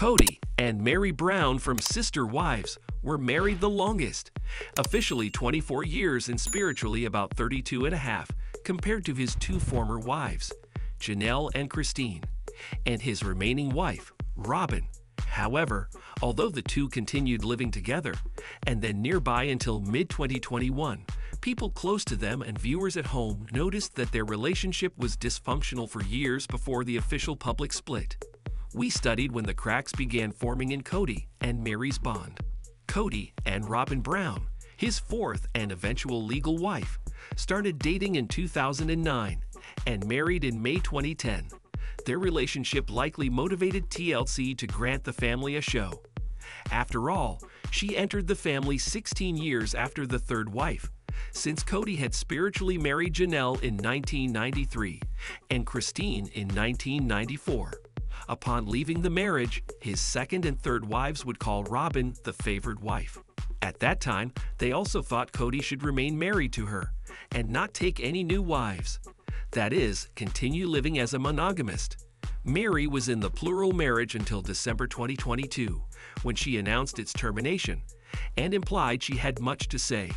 Kody and Meri Brown from Sister Wives were married the longest, officially 24 years and spiritually about 32 and a half, compared to his two former wives, Janelle and Christine, and his remaining wife, Robyn. However, although the two continued living together, and then nearby until mid-2021, people close to them and viewers at home noticed that their relationship was dysfunctional for years before the official public split. We studied when the cracks began forming in Kody and Meri's bond. Kody and Robyn Brown, his fourth and eventual legal wife, started dating in 2009 and married in May 2010. Their relationship likely motivated TLC to grant the family a show. After all, she entered the family 16 years after the third wife, since Kody had spiritually married Janelle in 1993 and Christine in 1994. Upon leaving the marriage, his second and third wives would call Robyn the favored wife. At that time, they also thought Kody should remain married to her and not take any new wives. That is, continue living as a monogamist. Meri was in the plural marriage until December 2022, when she announced its termination and implied she had much to say.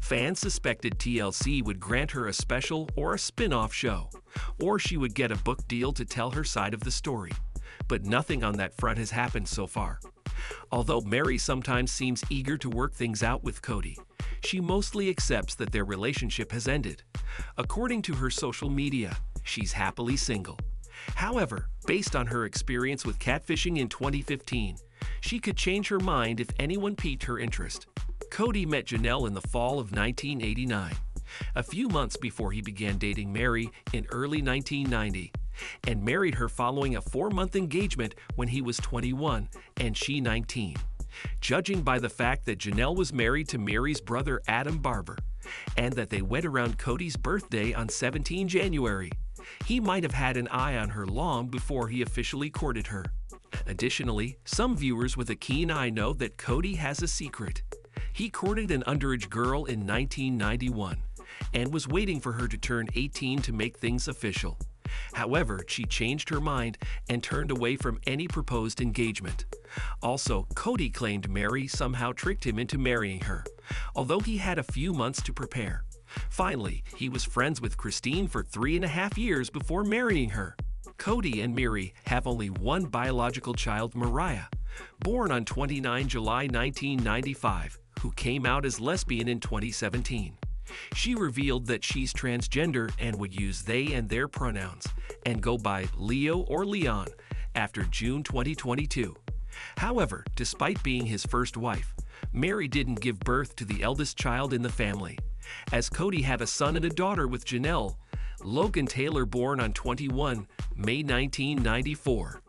Fans suspected TLC would grant her a special or a spin-off show, or she would get a book deal to tell her side of the story. But nothing on that front has happened so far. Although Meri sometimes seems eager to work things out with Kody, she mostly accepts that their relationship has ended. According to her social media, she's happily single. However, based on her experience with catfishing in 2015, she could change her mind if anyone piqued her interest. Kody met Janelle in the fall of 1989, a few months before he began dating Meri in early 1990, and married her following a 4-month engagement when he was 21 and she 19. Judging by the fact that Janelle was married to Meri's brother Adam Barber, and that they went around Kody's birthday on 17 January, he might have had an eye on her long before he officially courted her. Additionally, some viewers with a keen eye know that Kody has a secret. He courted an underage girl in 1991 and was waiting for her to turn 18 to make things official. However, she changed her mind and turned away from any proposed engagement. Also, Kody claimed Meri somehow tricked him into marrying her, although he had a few months to prepare. Finally, he was friends with Christine for 3.5 years before marrying her. Kody and Meri have only one biological child, Mariah, born on 29 July 1995, who came out as lesbian in 2017. She revealed that she's transgender and would use they and their pronouns and go by Leo or Leon after June 2022. However, despite being his first wife, Meri didn't give birth to the eldest child in the family, as Kody had a son and a daughter with Janelle, Logan Taylor born on 21 May 1994,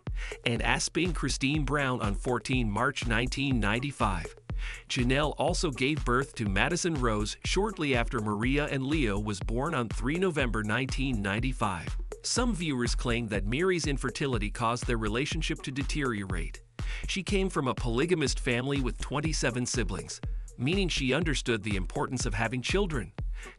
and Aspyn Christine Brown on 14 March 1995. Janelle also gave birth to Madison Rose shortly after Mariah, and Leo was born on 3 November 1995. Some viewers claim that Meri's infertility caused their relationship to deteriorate. She came from a polygamist family with 27 siblings, meaning she understood the importance of having children.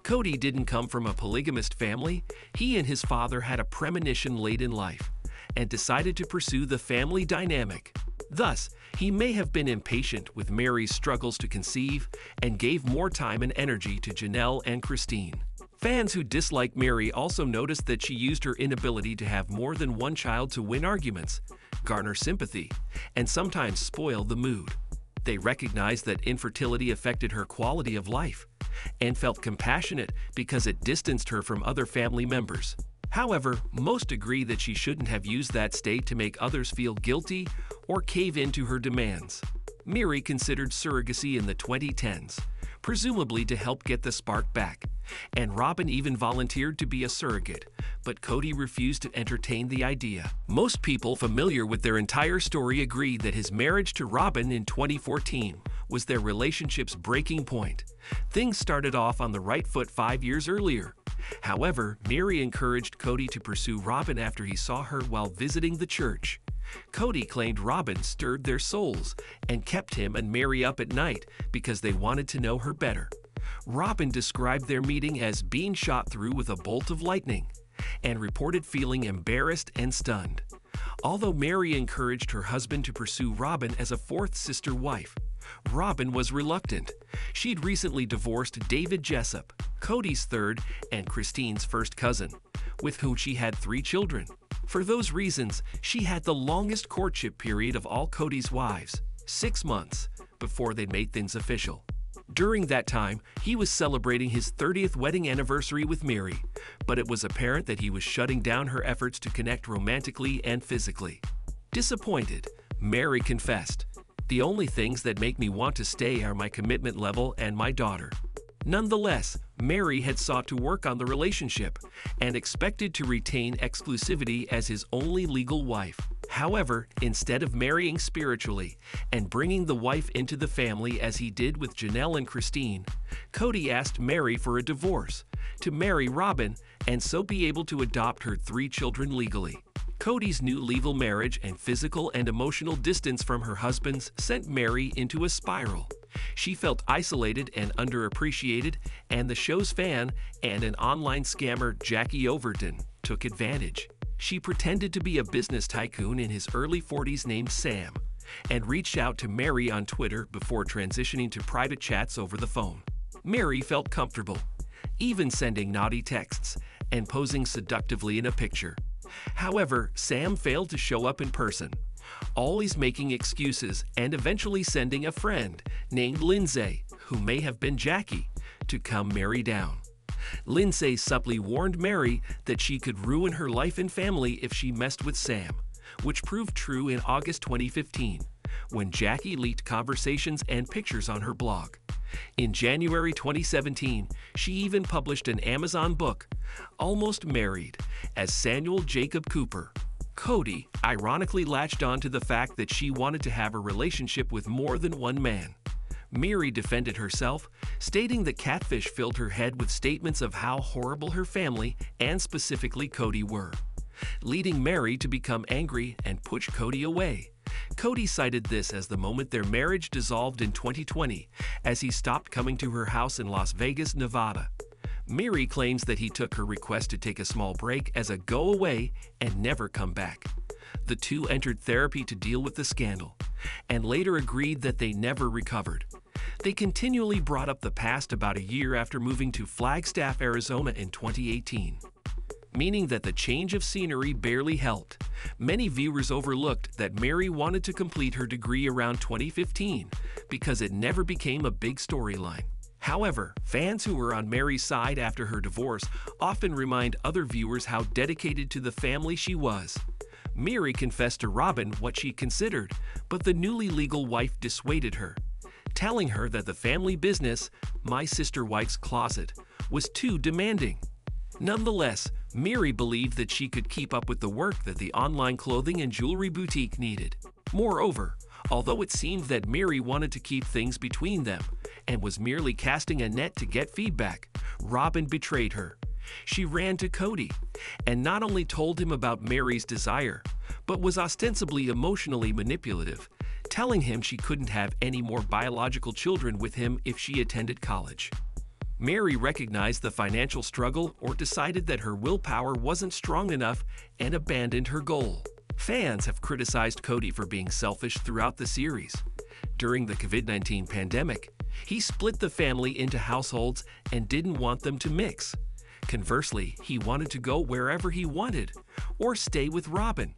Kody didn't come from a polygamist family. He and his father had a premonition late in life and decided to pursue the family dynamic. Thus, he may have been impatient with Meri's struggles to conceive and gave more time and energy to Janelle and Christine. Fans who dislike Meri also noticed that she used her inability to have more than one child to win arguments, garner sympathy, and sometimes spoil the mood. They recognized that infertility affected her quality of life and felt compassionate because it distanced her from other family members. However, most agree that she shouldn't have used that state to make others feel guilty or cave into her demands. Meri considered surrogacy in the 2010s, presumably to help get the spark back, and Robyn even volunteered to be a surrogate, but Kody refused to entertain the idea. Most people familiar with their entire story agree that his marriage to Robyn in 2014 was their relationship's breaking point. Things started off on the right foot 5 years earlier. However, Meri encouraged Kody to pursue Robyn after he saw her while visiting the church. Kody claimed Robyn stirred their souls and kept him and Meri up at night because they wanted to know her better. Robyn described their meeting as being shot through with a bolt of lightning and reported feeling embarrassed and stunned. Although Meri encouraged her husband to pursue Robyn as a fourth sister wife, Robyn was reluctant. She'd recently divorced David Jessup, Kody's third and Christine's first cousin, with whom she had 3 children. For those reasons, she had the longest courtship period of all Kody's wives, 6 months, before they made things official. During that time, he was celebrating his 30th wedding anniversary with Meri, but it was apparent that he was shutting down her efforts to connect romantically and physically. Disappointed, Meri confessed, "The only things that make me want to stay are my commitment level and my daughter." Nonetheless, Meri had sought to work on the relationship and expected to retain exclusivity as his only legal wife. However, instead of marrying spiritually and bringing the wife into the family as he did with Janelle and Christine, Kody asked Meri for a divorce, to marry Robyn and so be able to adopt her 3 children legally. Kody's new legal marriage and physical and emotional distance from her husband's sent Meri into a spiral. She felt isolated and underappreciated, and the show's fan and an online scammer, Jackie Overton, took advantage. She pretended to be a business tycoon in his early 40s named Sam, and reached out to Meri on Twitter before transitioning to private chats over the phone. Meri felt comfortable, even sending naughty texts and posing seductively in a picture. However, Sam failed to show up in person, always making excuses and eventually sending a friend named Lindsay, who may have been Jackie, to calm Meri down. Lindsay subtly warned Meri that she could ruin her life and family if she messed with Sam, which proved true in August 2015, when Jackie leaked conversations and pictures on her blog. In January 2017, she even published an Amazon book, Almost Married, as Samuel Jacob Cooper. Kody ironically latched on to the fact that she wanted to have a relationship with more than one man. Meri defended herself, stating that catfish filled her head with statements of how horrible her family and specifically Kody were, leading Meri to become angry and push Kody away. Kody cited this as the moment their marriage dissolved in 2020, as he stopped coming to her house in Las Vegas, Nevada. Meri claims that he took her request to take a small break as a go away and never come back. The two entered therapy to deal with the scandal, and later agreed that they never recovered. They continually brought up the past about a year after moving to Flagstaff, Arizona in 2018. Meaning that the change of scenery barely helped. Many viewers overlooked that Meri wanted to complete her degree around 2015 because it never became a big storyline. However, fans who were on Meri's side after her divorce often remind other viewers how dedicated to the family she was. Meri confessed to Robyn what she considered, but the newly legal wife dissuaded her, telling her that the family business, My Sister Wife's Closet, was too demanding. Nonetheless, Meri believed that she could keep up with the work that the online clothing and jewelry boutique needed. Moreover, although it seemed that Meri wanted to keep things between them and was merely casting a net to get feedback, Robyn betrayed her. She ran to Kody and not only told him about Meri's desire, but was ostensibly emotionally manipulative, telling him she couldn't have any more biological children with him if she attended college. Meri recognized the financial struggle or decided that her willpower wasn't strong enough and abandoned her goal. Fans have criticized Kody for being selfish throughout the series. During the COVID-19 pandemic, he split the family into households and didn't want them to mix. Conversely, he wanted to go wherever he wanted or stay with Robyn,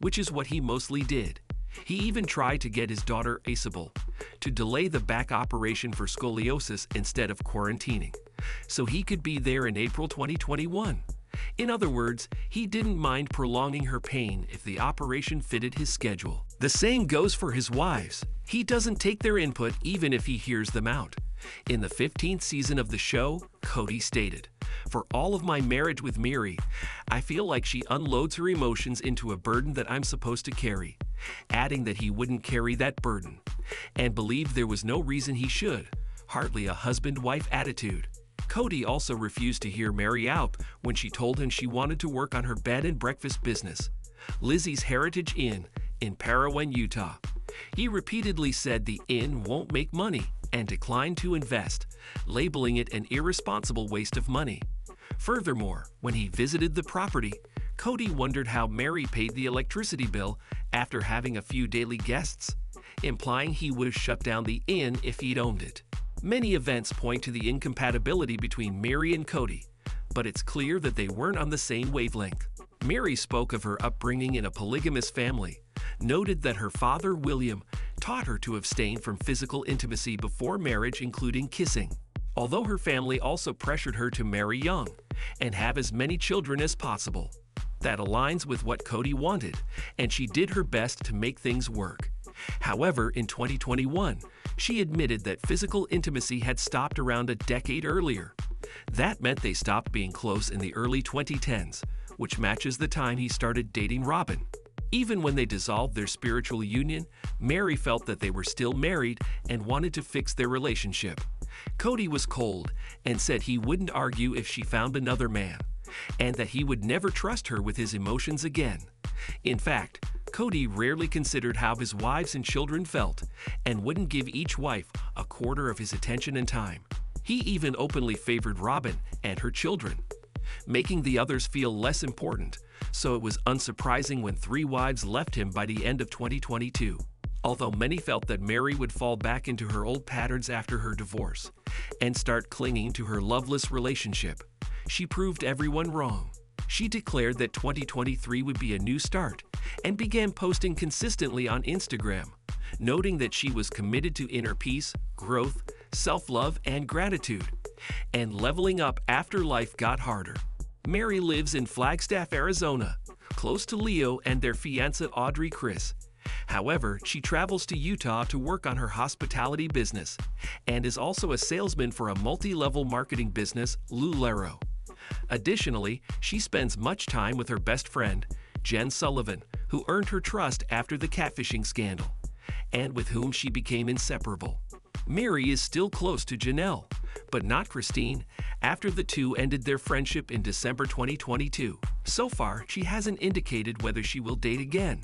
which is what he mostly did. He even tried to get his daughter, Aceable, to delay the back operation for scoliosis instead of quarantining, so he could be there in April 2021. In other words, he didn't mind prolonging her pain if the operation fitted his schedule. The same goes for his wives. He doesn't take their input even if he hears them out. In the 15th season of the show, Kody stated, "For all of my marriage with Meri, I feel like she unloads her emotions into a burden that I'm supposed to carry," adding that he wouldn't carry that burden, and believed there was no reason he should, hardly a husband-wife attitude. Kody also refused to hear Meri out when she told him she wanted to work on her bed and breakfast business, Lizzie's Heritage Inn, in Parowan, Utah. He repeatedly said the inn won't make money and declined to invest, labeling it an irresponsible waste of money. Furthermore, when he visited the property, Kody wondered how Meri paid the electricity bill after having a few daily guests, implying he would have shut down the inn if he'd owned it. Many events point to the incompatibility between Meri and Kody, but it's clear that they weren't on the same wavelength. Meri spoke of her upbringing in a polygamous family, noted that her father, William, taught her to abstain from physical intimacy before marriage, including kissing, although her family also pressured her to marry young and have as many children as possible. That aligns with what Kody wanted, and she did her best to make things work. However, in 2021, she admitted that physical intimacy had stopped around a decade earlier. That meant they stopped being close in the early 2010s, which matches the time he started dating Robyn. Even when they dissolved their spiritual union, Meri felt that they were still married and wanted to fix their relationship. Kody was cold and said he wouldn't argue if she found another man, and that he would never trust her with his emotions again. In fact, Kody rarely considered how his wives and children felt and wouldn't give each wife a quarter of his attention and time. He even openly favored Robyn and her children, making the others feel less important, so it was unsurprising when 3 wives left him by the end of 2022. Although many felt that Meri would fall back into her old patterns after her divorce and start clinging to her loveless relationship, she proved everyone wrong. She declared that 2023 would be a new start and began posting consistently on Instagram, noting that she was committed to inner peace, growth, self-love, and gratitude, and leveling up after life got harder. Meri lives in Flagstaff, Arizona, close to Leo and their fiancée Audrey Chris. However, she travels to Utah to work on her hospitality business and is also a salesman for a multi-level marketing business, Lulero. Additionally, she spends much time with her best friend, Jen Sullivan, who earned her trust after the catfishing scandal, and with whom she became inseparable. Meri is still close to Janelle, but not Christine, after the two ended their friendship in December 2022. So far, she hasn't indicated whether she will date again,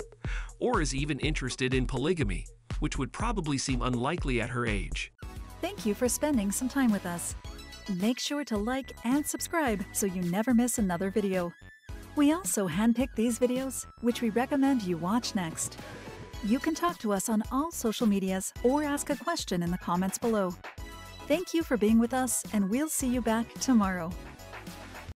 or is even interested in polygamy, which would probably seem unlikely at her age. Thank you for spending some time with us. Make sure to like and subscribe so you never miss another video. We also handpick these videos, which we recommend you watch next. You can talk to us on all social medias or ask a question in the comments below. Thank you for being with us, and we'll see you back tomorrow.